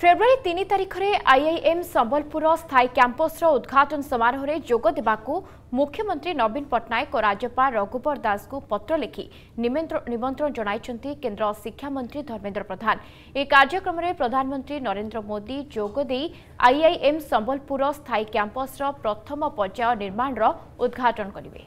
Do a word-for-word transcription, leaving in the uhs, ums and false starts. February तीन तारिख रे आईआईएम संबलपुर स्थायी कैंपस उद्घाटन समारोह रे जोग देबाकू मुख्यमंत्री नवीन पटनायक और राज्यपाल रघुबर दास को पत्र लिखि निमंत्रण जणाइछंती केंद्र शिक्षा मंत्री धर्मेंद्र प्रधान। ए कार्यक्रम रे प्रधानमंत्री नरेंद्र मोदी जोग देई आईआईएम संबलपुर स्थायी कैंपस प्रथम पर्याय निर्माण उद्घाटन करिवे।